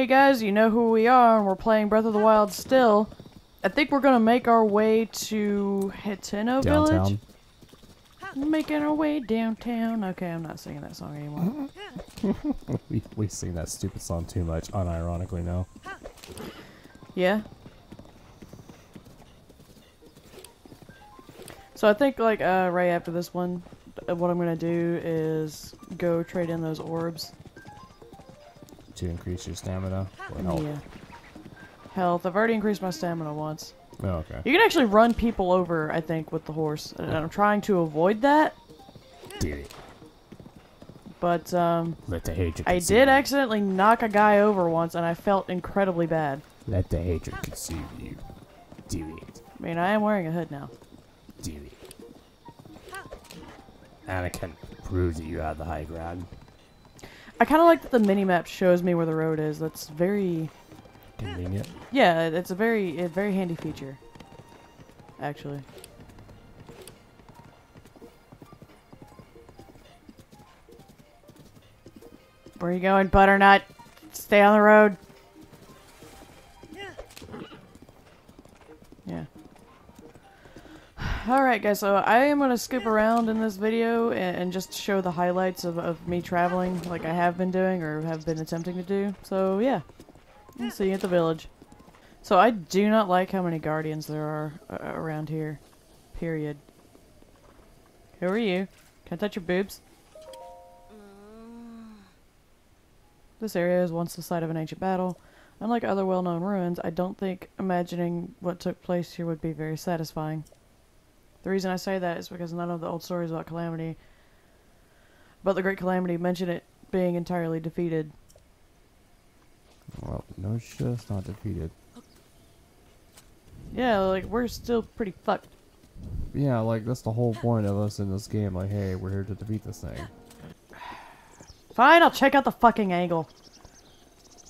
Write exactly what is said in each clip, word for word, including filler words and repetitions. Hey guys, you know who we are, and we're playing Breath of the Wild still. I think we're gonna make our way to Hateno Village. Making our way downtown. Okay, I'm not singing that song anymore. we, we sing that stupid song too much, unironically now. Yeah. So I think, like, uh, right after this one, what I'm gonna do is go trade in those orbs. To increase your stamina? Or health? Yeah. Health. I've already increased my stamina once. Oh, okay. You can actually run people over, I think, with the horse. And I'm trying to avoid that. Did it. But, um... Let the hatred I did you. accidentally knock a guy over once, and I felt incredibly bad. Let the hatred consume you. Do it. I mean, I am wearing a hood now. Do it. Anakin, prove that you have the high ground. I kind of like that the mini-map shows me where the road is. That's very... convenient. Yeah, it's a very a very handy feature, actually. Where are you going, Butternut? Stay on the road. Yeah. Alright guys, so I am going to skip around in this video and, and just show the highlights of, of me traveling like I have been doing or have been attempting to do. So yeah, I'll see you at the village. So I do not like how many guardians there are uh, around here. Period. Who are you? Can I touch your boobs? This area is once the site of an ancient battle. Unlike other well-known ruins, I don't think imagining what took place here would be very satisfying. The reason I say that is because none of the old stories about Calamity, about the Great Calamity, mention it being entirely defeated. Well, no shit, it's not defeated. Yeah, like, we're still pretty fucked. Yeah, like, that's the whole point of us in this game. Like, hey, we're here to defeat this thing. Fine, I'll check out the fucking angle.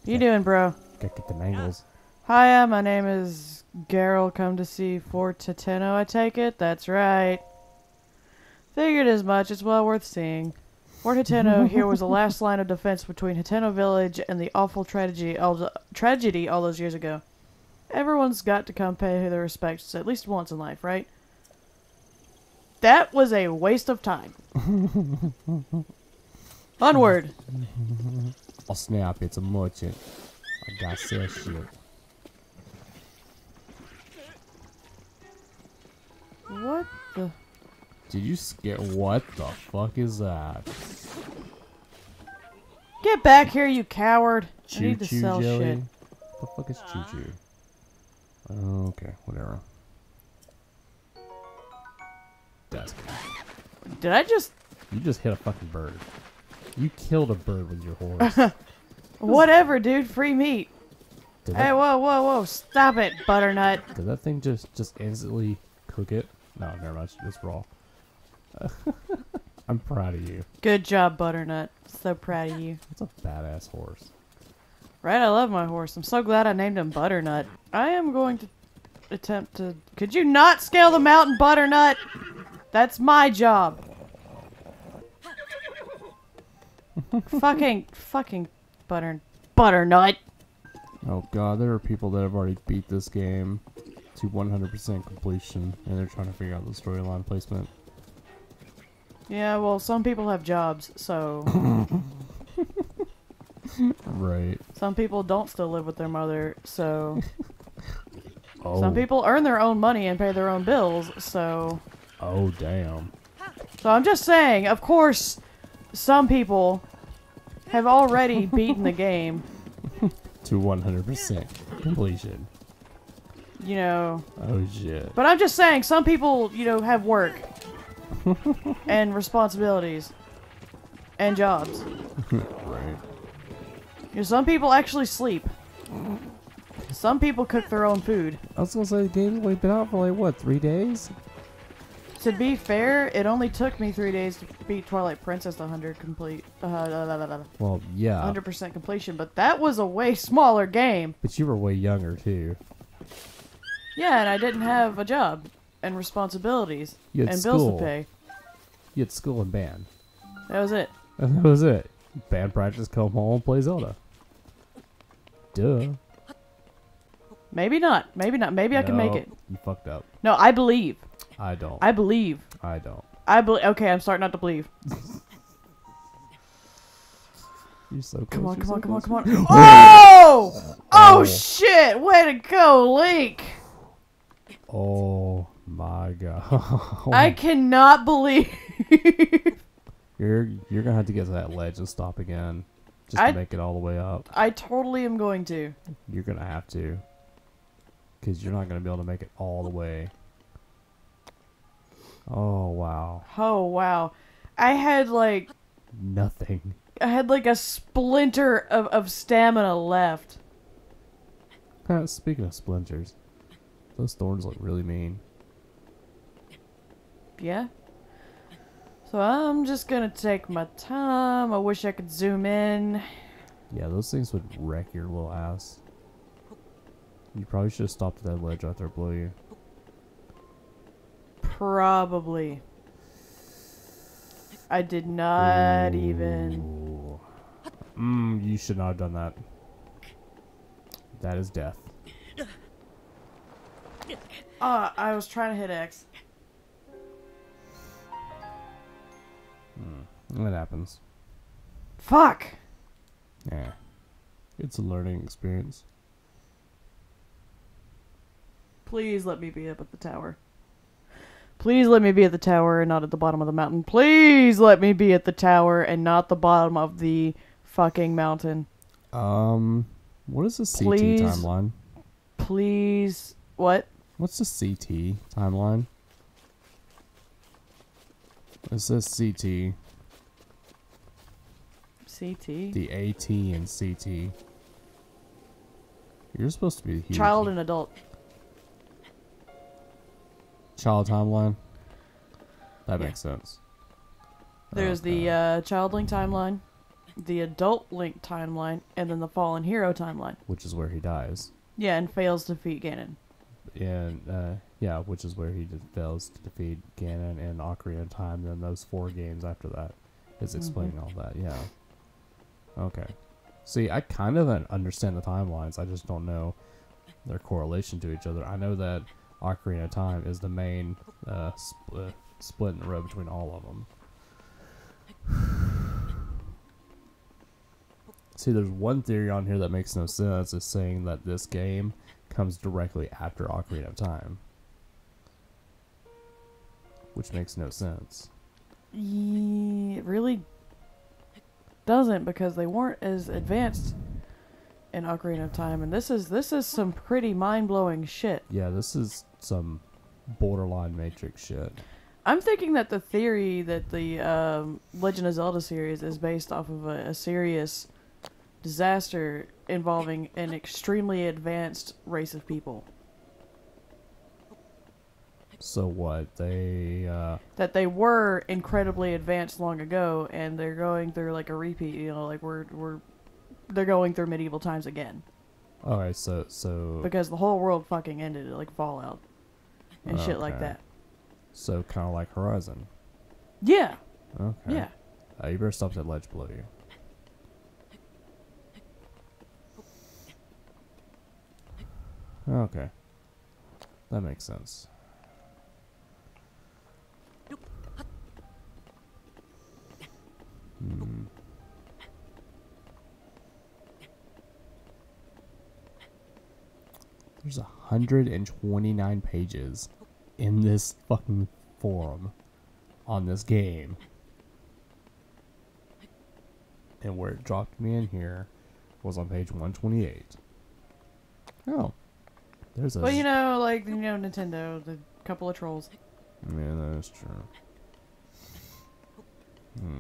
You gotta, doing, bro? Gotta get them angles. Hiya, my name is Gerald, come to see Fort Hateno, I take it? That's right. Figured as much, it's well worth seeing. Fort Hateno here was the last line of defense between Hateno Village and the awful tragedy all, the, tragedy all those years ago. Everyone's got to come pay their respects at least once in life, right? That was a waste of time. Onward! Oh snap, it's a merchant. I got that shit. What the... Did you skip? What the fuck is that? Get back here, you coward! Choo -choo I need to sell jelly. shit. What the fuck is choo choo? Okay, whatever. That's good. Did I just? You just hit a fucking bird. You killed a bird with your horse. Whatever, dude. Free meat. Did hey, that... whoa, whoa, whoa! Stop it, Butternut. Did that thing just just instantly cook it? No, never mind. It's raw. I'm proud of you. Good job, Butternut. So proud of you. That's a badass horse. Right, I love my horse. I'm so glad I named him Butternut. I am going to attempt to... Could you not scale the mountain, Butternut? That's my job. fucking, fucking butter... Butternut. Oh god, there are people that have already beat this game to one hundred percent completion, and they're trying to figure out the storyline placement. Yeah, well, some people have jobs, so... right. Some people don't still live with their mother, so... oh. Some people earn their own money and pay their own bills, so... Oh, damn. So I'm just saying, of course, some people have already beaten the game. to one hundred percent completion. You know... Oh, shit. But I'm just saying, some people, you know, have work. and responsibilities and jobs. right. You know, some people actually sleep. Some people cook their own food. I was gonna say the game's only been out for like what, three days? To be fair, it only took me three days to beat Twilight Princess one hundred complete. Uh, da, da, da, da. Well, yeah. one hundred percent completion, but that was a way smaller game. But you were way younger too. Yeah, and I didn't have a job. And responsibilities and school. bills to pay. You had school and band. That was it. That was it. Band practice, come home, play Zelda. Duh. Maybe not. Maybe not. Maybe no, I can make it. You fucked up. No, I believe. I don't. I believe. I don't. I believe. Okay, I'm starting not to believe. You're so close. Come on, You're come so on, come on, come on. Oh! Oh, shit! Way to go, Link! Oh, my God. I cannot believe. You're you're gonna have to get to that ledge and stop again, just to I, make it all the way up. I totally am going to. You're gonna have to, because you're not gonna be able to make it all the way. Oh wow. Oh wow, I had like nothing. I had like a splinter of of stamina left. Speaking of splinters, those thorns look really mean. Yeah. So I'm just gonna take my time. I wish I could zoom in. Yeah, those things would wreck your little ass. You probably should have stopped at that ledge right there below you. Probably. I did not Ooh. even. Mmm, you should not have done that. That is death. Ah, uh, I was trying to hit X. That happens. Fuck! Yeah. It's a learning experience. Please let me be up at the tower. Please let me be at the tower and not at the bottom of the mountain. Please let me be at the tower and not the bottom of the fucking mountain. Um, what is the C T timeline? Please, what? What's the C T timeline? It says C T. C T? The A T and C T. You're supposed to be here. Child and adult. Child timeline? That yeah. makes sense. There's okay. the uh, Child Link timeline, the Adult Link timeline, and then the Fallen Hero timeline. Which is where he dies. Yeah, and fails to defeat Ganon. And, uh, yeah, which is where he did, fails to defeat Ganon and Ocarina of Time, then those four games after that is explaining mm-hmm. all that, yeah. Okay. See, I kind of understand the timelines. I just don't know their correlation to each other. I know that Ocarina of Time is the main uh, split, split in the road between all of them. See, there's one theory on here that makes no sense. It's saying that this game comes directly after Ocarina of Time. Which makes no sense. Yeah, it really doesn't, because they weren't as advanced in Ocarina of Time, and this is this is some pretty mind-blowing shit. Yeah, this is some borderline Matrix shit. I'm thinking that the theory that the um, Legend of Zelda series is based off of a, a serious disaster involving an extremely advanced race of people. So what, they, uh... that they were incredibly advanced long ago, and they're going through, like, a repeat, you know, like, we're, we're... They're going through medieval times again. Alright, so, so... Because the whole world fucking ended, like, Fallout. And okay. shit like that. So, kind of like Horizon. Yeah. Okay. Yeah. Uh, you better stop that ledge below you. Okay. That makes sense. Hmm. There's one hundred twenty-nine pages in this fucking forum on this game. And where it dropped me in here was on page one twenty-eight. Oh. There's a... Well, you know, like, you know, Nintendo, the couple of trolls. Yeah, that is true. Hmm.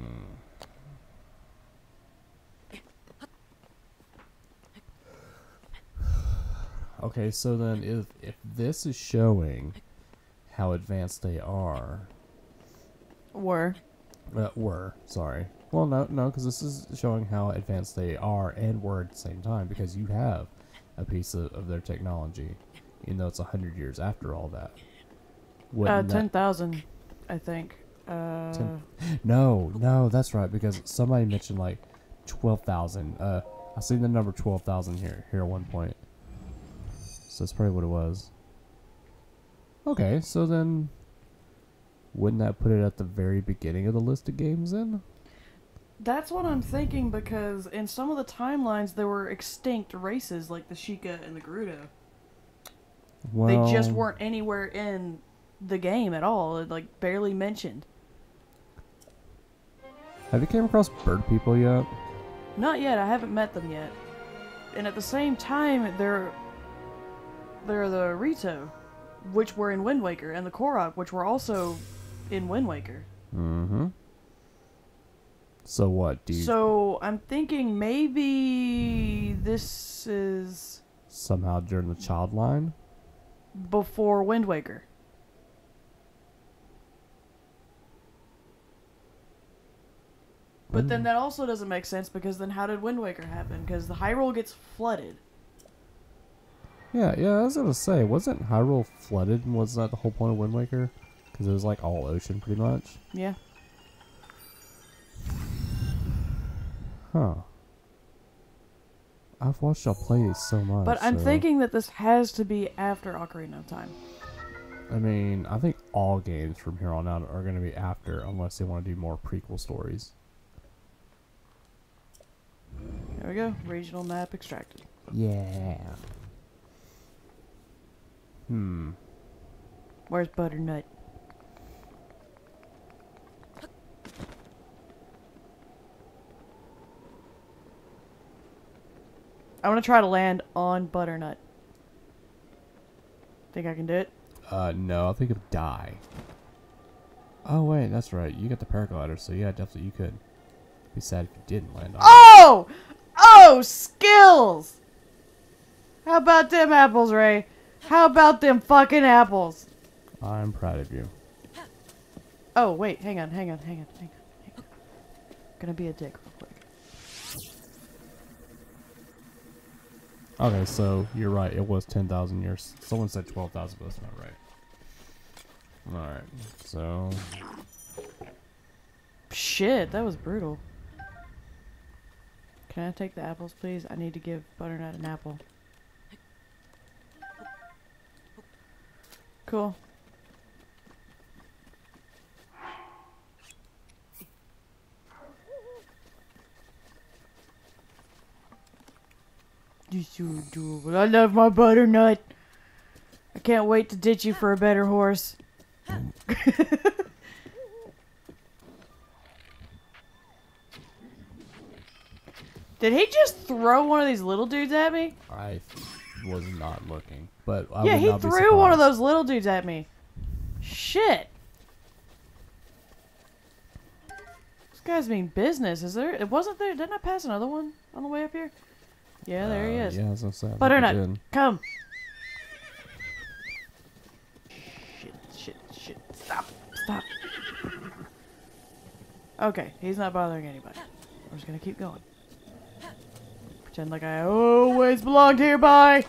Okay, so then if, if this is showing how advanced they are... Were. Uh, were, sorry. Well, no, no, because this is showing how advanced they are and were at the same time, because you have a piece of, of their technology, even though it's one hundred years after all that. Wouldn't uh, ten thousand, I think. Uh... Ten, no, no, that's right, because somebody mentioned, like, twelve thousand, uh... I seen the number twelve thousand here, here at one point. So that's probably what it was. Okay, so then wouldn't that put it at the very beginning of the list of games then? That's what I'm thinking, because in some of the timelines there were extinct races like the Sheikah and the Gerudo. Well, they just weren't anywhere in the game at all, like barely mentioned. Have you came across bird people yet? Not yet, I haven't met them yet. And at the same time, they're, they're the Rito, which were in Wind Waker, and the Korok, which were also in Wind Waker. Mm-hmm. So what do you... So I'm thinking maybe this is... somehow during the child line? Before Wind Waker. But then that also doesn't make sense, because then how did Wind Waker happen? Because the Hyrule gets flooded. Yeah, yeah, I was going to say, wasn't Hyrule flooded? And wasn't that the whole point of Wind Waker? Because it was like all ocean, pretty much. Yeah. Huh. I've watched y'all play it so much. But I'm so. thinking that this has to be after Ocarina of Time. I mean, I think all games from here on out are going to be after, unless they want to do more prequel stories. There we go. Regional map extracted. Yeah. Hmm. Where's Butternut? I want to try to land on Butternut. Think I can do it? Uh, no. I think it'll die. Oh, wait. That's right. You got the paraglider, so yeah, definitely you could. Be sad if you didn't land on Oh! It. Oh, skills! How about them apples, Ray? How about them fucking apples? I'm proud of you. Oh, wait. Hang on, hang on, hang on, hang on. Hang on. I'm gonna be a dick real quick. Okay, so you're right. It was ten thousand years. Someone said twelve thousand, but that's not right. Alright, so... Shit, that was brutal. Can I take the apples, please? I need to give Butternut an apple. Cool. You're so adorable. I love my Butternut. I can't wait to ditch you for a better horse. Did he just throw one of these little dudes at me? I was not looking, but I yeah, would not be surprised. He threw one of those little dudes at me. Shit! This guy's being business. Is there? It wasn't there. Didn't I pass another one on the way up here? Yeah, there uh, he is. Yeah, that's what I'm saying. Butternut, come! Shit! Shit! Shit! Stop! Stop! Okay, he's not bothering anybody. I'm just gonna keep going. Pretend like I always belonged hereby.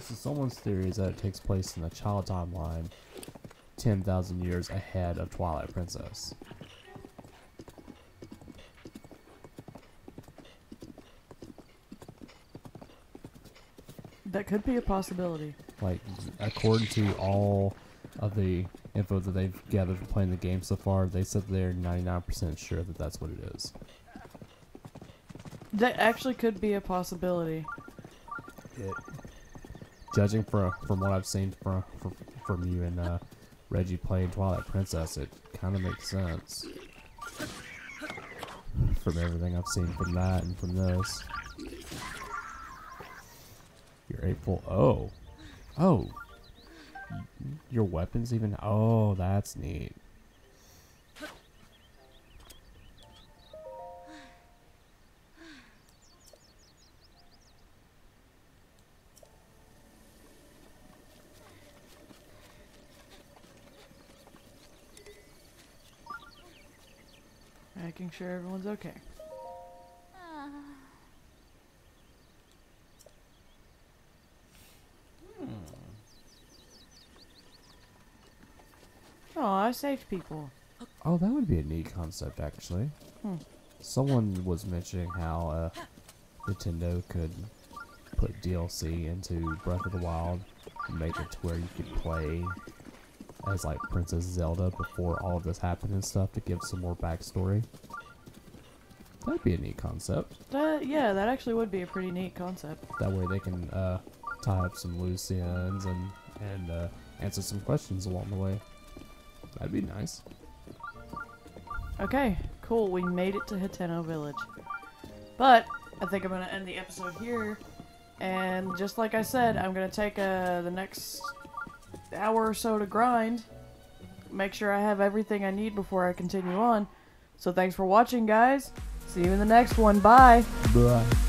So someone's theory is that it takes place in the child timeline ten thousand years ahead of Twilight Princess. That could be a possibility. Like, according to all of the info that they've gathered from playing the game so far, they said they're ninety-nine percent sure that that's what it is. That actually could be a possibility. It, judging from from what I've seen from from, from you and uh, Reggie playing Twilight Princess, it kind of makes sense. From everything I've seen from that and from this. You're April. Oh. Oh. Your weapons even. Oh, that's neat. Making sure everyone's okay. Oh, I saved people. Oh, that would be a neat concept, actually. Hmm. Someone was mentioning how uh, Nintendo could put D L C into Breath of the Wild and make it to where you could play as, like, Princess Zelda before all of this happened and stuff to give some more backstory. That'd be a neat concept. Uh, yeah, that actually would be a pretty neat concept. That way they can uh, tie up some loose ends and, and uh, answer some questions along the way. That'd be nice. Okay, cool. We made it to Hateno Village. But I think I'm going to end the episode here. And just like I said, I'm going to take uh, the next hour or so to grind. Make sure I have everything I need before I continue on. So thanks for watching, guys. See you in the next one. Bye. Bye.